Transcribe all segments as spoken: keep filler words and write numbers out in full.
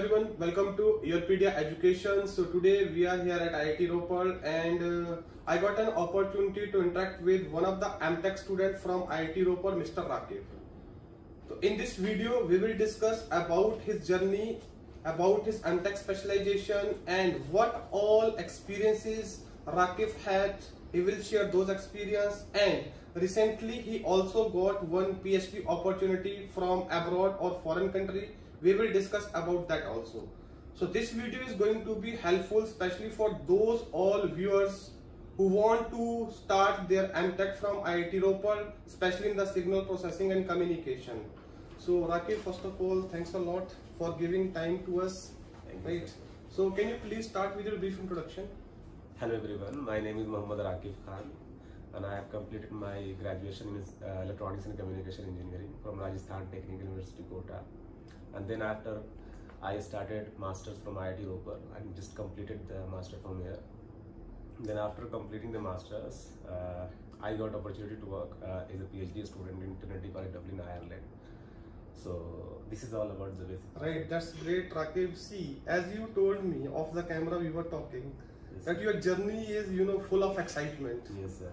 everyone, welcome to YourPedia Education. So today we are here at I I T Ropar, and uh, I got an opportunity to interact with one of the Amtech students from I I T Ropar, Mister Raqib. So in this video we will discuss about his journey, about his Amtech specialization, and what all experiences Raqib had. He will share those experiences, and recently he also got one PhD opportunity from abroad or foreign country. We will discuss about that also. So this video is going to be helpful, especially for those all viewers who want to start their Amtech from I I T Ropar, especially in the signal processing and communication. So Raqib, first of all, thanks a lot for giving time to us. Thank right. You. So can you please start with your brief introduction? Hello everyone, my name is Mohammad Raqib Khan, and I have completed my graduation in uh, electronics and communication engineering from Rajasthan Technical University, Kota. And then after, I started masters from I I T Ropar and just completed the master from here. Then after completing the masters, uh, I got opportunity to work uh, as a PhD student in Trinity College Dublin, Ireland. So this is all about the basics. Right, that's great, Raqib. See, as you told me off the camera, we were talking yes, that your journey is, you know, full of excitement. Yes, sir.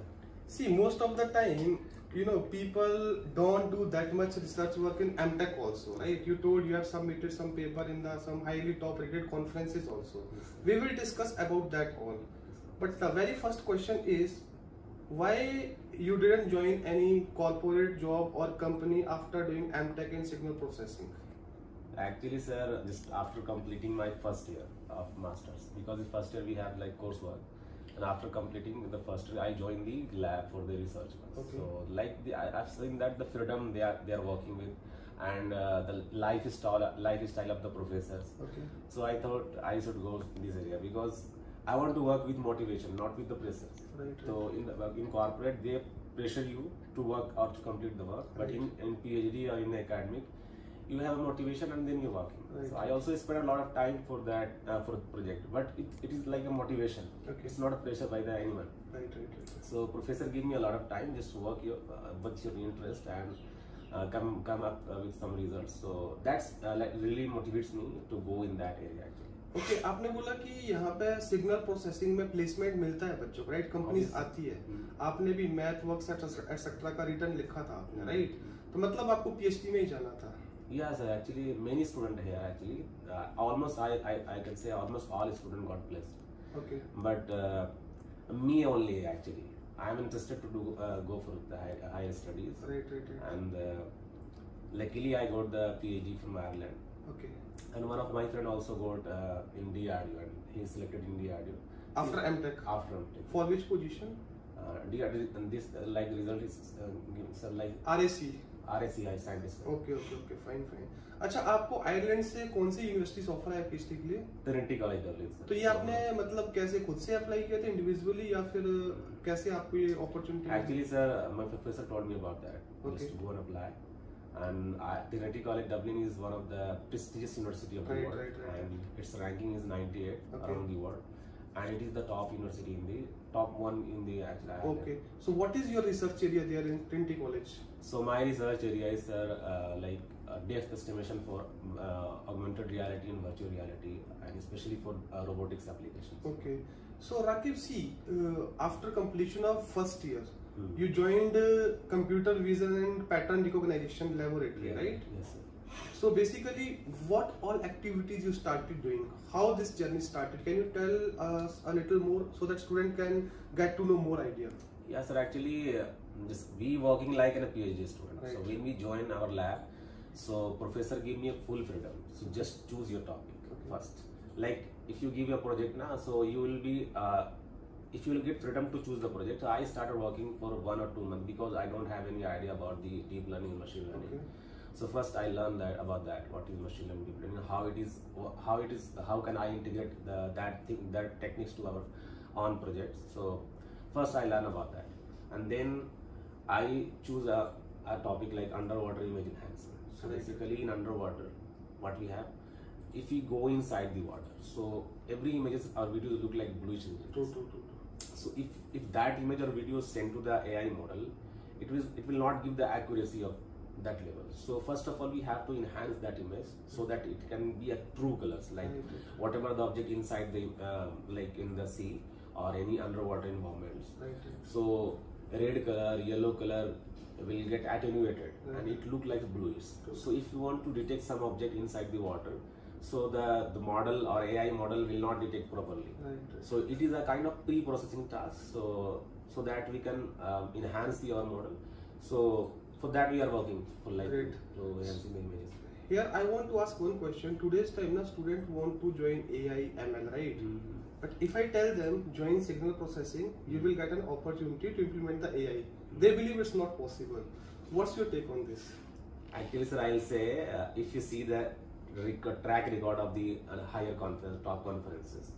See, most of the time, you know, people don't do that much research work in Amtech also, right? You told you have submitted some paper in the some highly top rated conferences also. Yes. We will discuss about that all. Yes. But the very first question is, why you didn't join any corporate job or company after doing Amtech in signal processing? Actually, sir, just after completing my first year of masters, because the first year we have like coursework. And after completing the first year, I joined the lab for the research. Okay. So, like the, I, I've seen that the freedom they are they are working with, and uh, the lifestyle lifestyle of the professors. Okay. So I thought I should go in this area because I want to work with motivation, not with the pressure. Right, right. So in the, in corporate they pressure you to work or to complete the work, right. But in, in PhD or in academic, you have a motivation and then you're working. Right. So I also spent a lot of time for that uh, for the project, but it, it is like a motivation. Okay. It's not a pressure by the anyone. Right, right, right. So professor gave me a lot of time just to work your uh, what's your interest and uh, come come up uh, with some results. So that's uh, like really motivates me to go in that area actually. Okay, आपने बोला कि यहाँ पे signal processing में placement मिलता है बच्चों को, राइट? कंपनीज आती है. आपने भी मैथवर्क्स एटसेट्रा का रिटर्न लिखा था आपने, राइट? तो मतलब आपको पीएचडी में ही जाना था. Yes, sir, actually many students here actually uh, almost I, I I can say almost all students got placed. Okay. But uh, me only actually. I am interested to do uh, go for the high, higher studies. Right, right, right. And uh, luckily I got the PhD from Ireland. Okay. And one of my friend also got uh, in D R U, and he selected in D R U. After Amtech. After Amtech. For which position? Uh, D R U, and this uh, like result is uh, so like R S C. R C S I scientist. Okay, okay, okay, fine, fine. अच्छा, आपको Ireland से कौन सी universities offer है PhD के लिए? Trinity college Dublin से. तो ये आपने मतलब कैसे खुद से अप्लाई किया था, इंडिविजुअली, या फिर कैसे आपको ये opportunity? Actually sir, my professor told me about that, just to go and apply, and Trinity college Dublin is one of the prestigious university of the world, and its ranking is ninety-eight around the world. And it is the top university in the top one in the actual Ireland. Okay. So what is your research area there in Trinity College? So my research area is uh, uh, like uh, depth estimation for uh, augmented reality and virtual reality, and especially for uh, robotics applications. Okay. So Raqib, see, uh, after completion of first year, hmm. you joined uh, computer vision and pattern recognition laboratory, yeah, right? Yes, sir. So basically, what all activities you started doing? How this journey started? Can you tell us a little more so that student can get to know more idea? Yes, sir. Actually, uh, just we working like a PhD student. Right. So when we join our lab, so professor give me a full freedom. So just choose your topic okay. first. Like if you give your project now, so you will be uh, if you will get freedom to choose the project. So I started working for one or two months because I don't have any idea about the deep learning, machine learning. Okay. So first I learned that about that what is machine learning, deep learning, how it is, how it is, how can I integrate the, that thing, that techniques to our own projects. So first I learn about that, and then I choose a, a topic like underwater image enhancement. So basically in underwater, what we have, if we go inside the water, so every images or videos look like bluish images. True, true, true. So if if that image or video is sent to the A I model, it will it will not give the accuracy of that level. So first of all, we have to enhance that image so that it can be a true colors, like whatever the object inside the uh, like in the sea or any underwater environments. Right. So red color, yellow color will get attenuated, right, and it look like bluish. So if you want to detect some object inside the water, so the, the model or A I model will not detect properly. Right. So it is a kind of pre-processing task, so so that we can um, enhance the our model. So for that we are working for like right. to enhancing the images. Here I want to ask one question. Today's time now student want to join A I M L, right? Mm-hmm. But if I tell them join signal processing, you will get an opportunity to implement the A I. They believe it's not possible. What's your take on this? Actually, sir, I'll say uh, if you see the record, track record of the uh, higher conference, top conferences.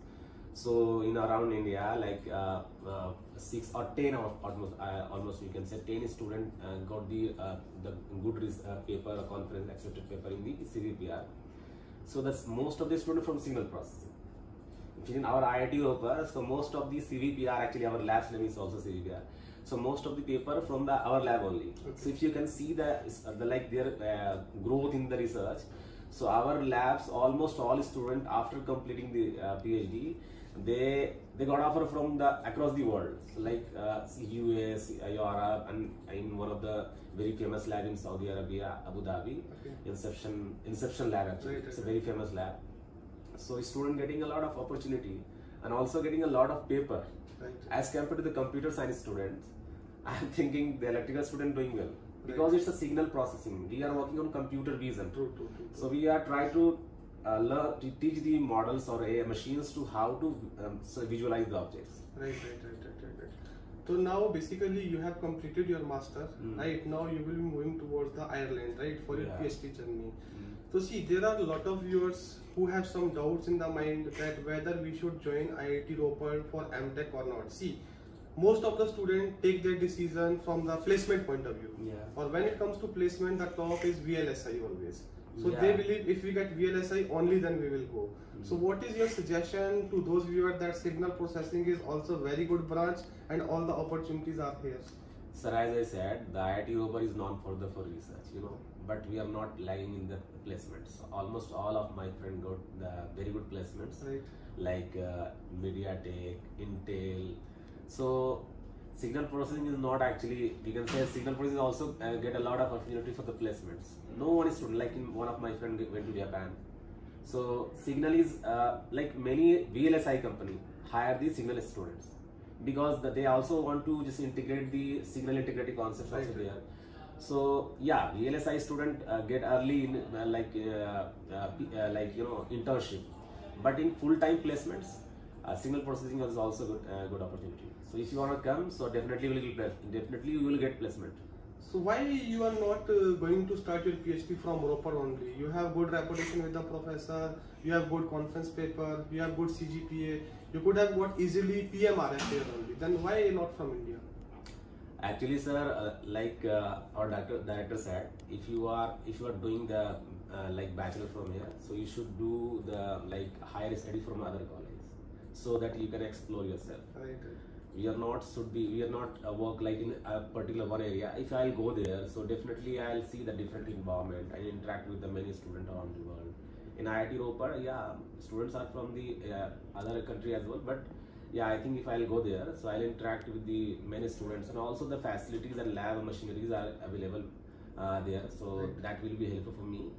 So in around India, like uh, uh, six or ten of almost, uh, almost you can say ten students uh, got the uh, the good uh, paper conference accepted paper in the C V P R. So that's most of the students from signal processing. In our I I T Ropar, so most of the C V P R, actually our lab's name is also C V P R. So most of the paper from the our lab only. Okay. So if you can see the, the like their uh, growth in the research, so our labs almost all students after completing the uh, PhD, they they got offer from the across the world, so like uh, U S, Europe, and in one of the very famous lab in Saudi Arabia, Abu Dhabi, okay. Inception Inception Lab actually. Right, it's right. a very famous lab. So student getting a lot of opportunity and also getting a lot of paper, right, as compared to the computer science students. I'm thinking the electrical student doing well, because right. it's a signal processing. We are working on computer vision. True, true, true, true. So we are trying to uh, learn to teach the models or A I machines to how to um, so visualize the objects. Right, right, right, right, right, right. So now basically you have completed your master's, mm. right? Now you will be moving towards the Ireland, right, for your yeah. PhD journey. Mm. So see, there are a lot of viewers who have some doubts in the mind that whether we should join I I T Ropar for MTech or not. See, most of the students take their decision from the placement point of view. Yeah. Or when it comes to placement, the top is V L S I always. So yeah. they believe if we get V L S I only, then we will go. Mm-hmm. So what is your suggestion to those viewers that signal processing is also a very good branch and all the opportunities are here? Sir, as I said, the I I T Ropar is known for the for research, you know, but we are not lagging in the placements. Almost all of my friends got the very good placements, right, like uh, Mediatek, Intel. So signal processing is not actually, we can say signal processing also uh, get a lot of opportunity for the placements. No one is student, like in one of my friends went to Japan. So signal is uh, like many V L S I company hire the signal students, because the, they also want to just integrate the signal integrity concepts right. also there. So yeah, V L S I student uh, get early in uh, like uh, uh, uh, like you know internship, but in full time placements, uh, signal processing is also good uh, good opportunity. So if you wanna come, so definitely will definitely you will get placement. So why you are not uh, going to start your PhD from Ropar only? You have good reputation with the professor, you have good conference paper, you have good C G P A. You could have got easily P M R F here only. Then why not from India? Actually, sir, uh, like uh, our director, director said, if you are if you are doing the uh, like bachelor from here, so you should do the like higher study from other college, so that you can explore yourself. Right. We are not should be we are not uh, work like in a particular one area. If I'll go there, so definitely I'll see the different environment and interact with the many students around the world. In I I T Ropar, yeah, students are from the uh, other country as well, but yeah, I think if I'll go there, so I'll interact with the many students, and also the facilities and lab machineries are available uh, there, so right. that will be helpful for me.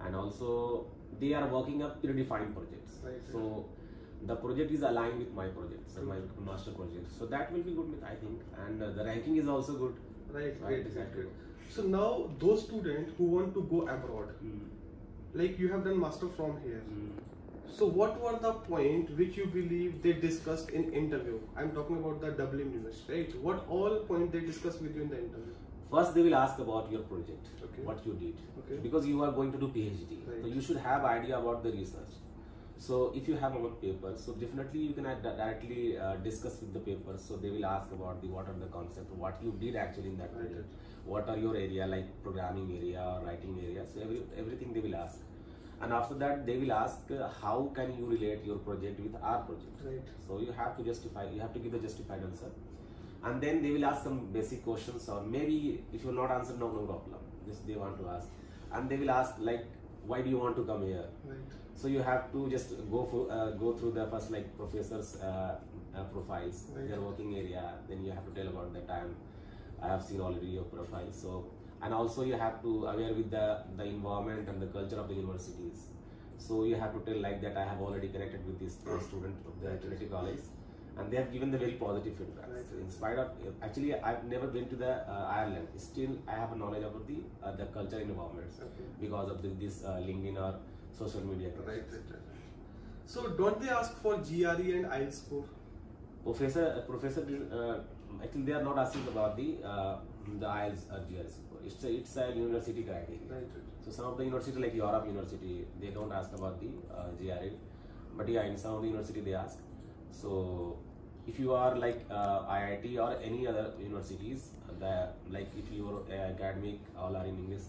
And also they are working up predefined projects, right, so right. the project is aligned with my projects, so my master project, so that will be good with, I think, and uh, the ranking is also good. Right, so right, right, right. So now those students who want to go abroad, mm. like you have done master from here. Mm. So what were the point which you believe they discussed in interview? I'm talking about the Dublin University, right? What all point they discussed with you in the interview? First, they will ask about your project, okay. what you did, okay. because you are going to do PhD. Right. So you should have idea about the research. So if you have one paper, so definitely you can directly uh, discuss with the paper. So they will ask about the what are the concept, what you did actually in that project, right. what are your area like programming area or writing area. So every, everything they will ask. And after that, they will ask uh, how can you relate your project with our project. Right. So you have to justify. You have to give the justified answer. and then they will ask some basic questions, or maybe if you are not answered, no, no problem, this they want to ask, and they will ask like, why do you want to come here? Right. So you have to just go for, uh, go through the first like professors' uh, uh, profiles, right. Their working area. Then you have to tell about the time. I have seen already your profile. So, and also you have to aware with the the environment and the culture of the universities. So you have to tell like that I have already connected with this student of the Trinity College, and they have given the very positive feedback. Right. So in spite of actually I've never been to the uh, Ireland, still I have a knowledge about the uh, the culture environments, okay. Because of the, this uh, LinkedIn or social media. Right, right, right. So don't they ask for G R E and I E L T S score? Professor, uh, professor, uh, actually they are not asking about the uh, the I E L T S or G R E score. It's a, it's a university criteria. Right, right. So some of the university like Europe University, they don't ask about the uh, G R E, but yeah, in some of the university they ask. So if you are like uh, I I T or any other universities, the, like if your uh, academic all are in English,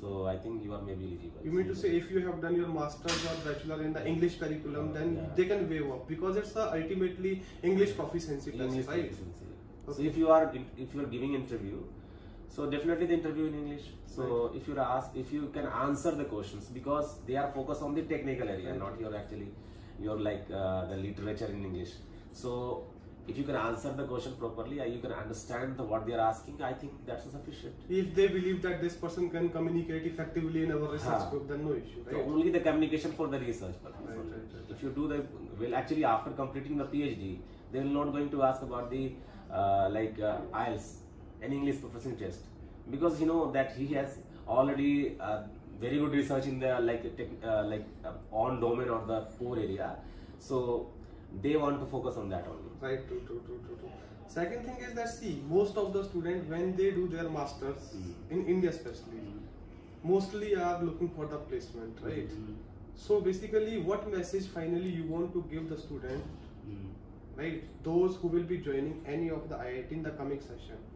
so I think you are maybe eligible. You mean to say if you have done your master's or bachelor in the English curriculum, uh, then yeah. They can waive off because it's the ultimately English proficiency test, English right? Proficiency. Okay. So if you are if you are giving interview, so definitely the interview in English. So right. If you are asked, if you can answer the questions because they are focused on the technical area, right. Not your actually. You're like uh, the literature in English. So if you can answer the question properly, uh, you can understand the, what they are asking. I think that's sufficient. If they believe that this person can communicate effectively in our research group, then no issue. Right? So only the communication for the research purpose. Right, right, right. If you do the well, actually after completing the PhD, they will not going to ask about the uh, like uh, I E L T S, an English proficiency test, because you know that he has already. Uh, Very good research in the like uh, like uh, on domain or the core area, so they want to focus on that only. Right, true, true, true, true. Second thing is that see, most of the students when they do their masters mm. in India especially, mm. mostly are looking for the placement, right? Mm. So basically, what message finally you want to give the student, mm. right? Those who will be joining any of the I I T in the coming session.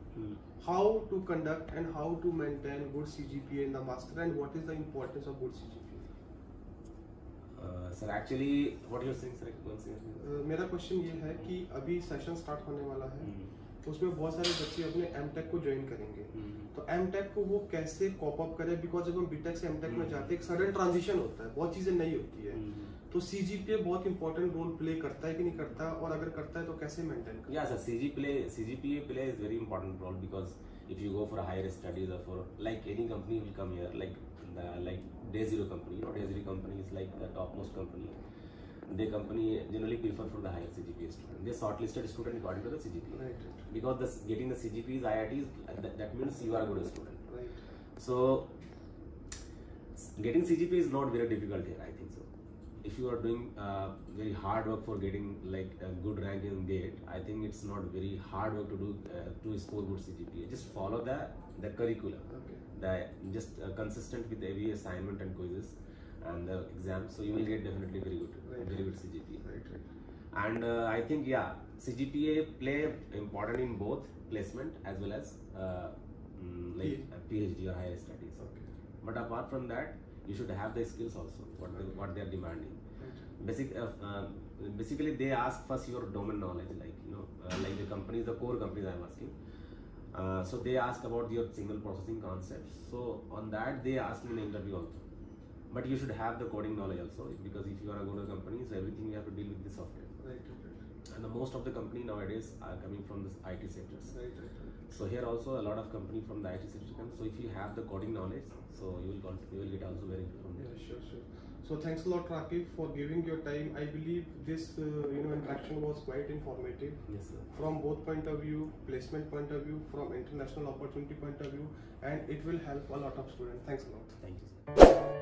How to conduct and how to maintain good C G P A in the master, and what is the importance of good C G P A? Uh, sir, actually, what you are saying, sir? My uh, question is that now session start होने वाला है, उसमें बहुत सारे बच्चे अपने Amtech को join करेंगे, तो Amtech को वो कैसे cop up करें? Because जब हम B Tech से Amtech में जाते हैं, एक sudden transition होता है, बहुत चीजें नई होती है, तो C G P A बहुत important role play करता है कि नहीं करता, और अगर करता है तो कैसे maintain करता है? Yeah, sir, C G P A play is very important role because if you go for higher studies or for like any company will come here, like the like day zero company, or day zero company is like the topmost company. The company generally prefer for the higher C G P A student. They shortlisted student according to the C G P A. Right, right. Because this, getting the C G P As, I I Ts, that, that means you are a good student. Right. So, getting C G P A is not very difficult here, I think so. If you are doing uh, very hard work for getting like a good rank in GATE, I think it's not very hard work to do uh, to score good C G P A. Just follow the, the curriculum. Okay. The, just uh, consistent with every assignment and quizzes. And the exam, so you will get definitely very good, right. Very good C G P A. Right, right. And uh, I think yeah, C G P A play important in both placement as well as uh, mm, like a PhD or higher studies. Okay. But apart from that, you should have the skills also. What okay. they, what they are demanding. Right. Basic, uh, uh, basically they ask first your domain knowledge, like you know, uh, like the companies, the core companies I am asking. Uh, so they ask about your signal processing concepts. So on that they ask in the interview also. But you should have the coding knowledge also, because if you are a good company, so everything you have to deal with the software. Right, right. And the most of the company nowadays are coming from the I T sectors. Right, right, right. So here also a lot of company from the I T sector comes. So if you have the coding knowledge, so you will you will get also very good from there. Yeah, sure, sure. So thanks a lot, Raqib, for giving your time. I believe this uh, you know interaction was quite informative. Yes, sir. From both point of view, placement point of view, from international opportunity point of view, and it will help a lot of students. Thanks a lot. Thank you, sir.